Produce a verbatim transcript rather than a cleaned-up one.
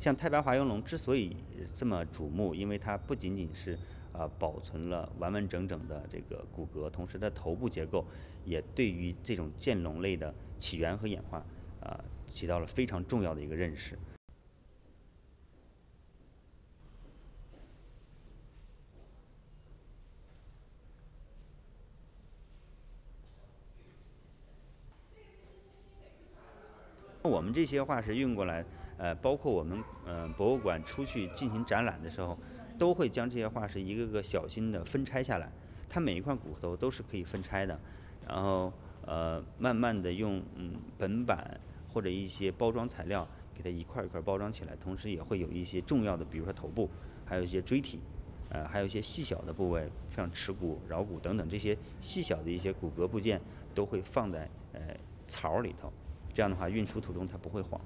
像太白华阳龙之所以这么瞩目，因为它不仅仅是啊、呃、保存了完完整整的这个骨骼，同时它头部结构也对于这种剑龙类的起源和演化啊、呃、起到了非常重要的一个认识。我们这些化石运过来，呃，包括我们呃博物馆出去进行展览的时候，都会将这些化石一个个小心的分拆下来。它每一块骨头都是可以分拆的，然后呃，慢慢的用嗯本板或者一些包装材料给它一块一块包装起来，同时也会有一些重要的，比如说头部，还有一些椎体，呃，还有一些细小的部位，像尺骨、桡骨等等这些细小的一些骨骼部件，都会放在呃槽里头。这样的话，运输途中它不会晃。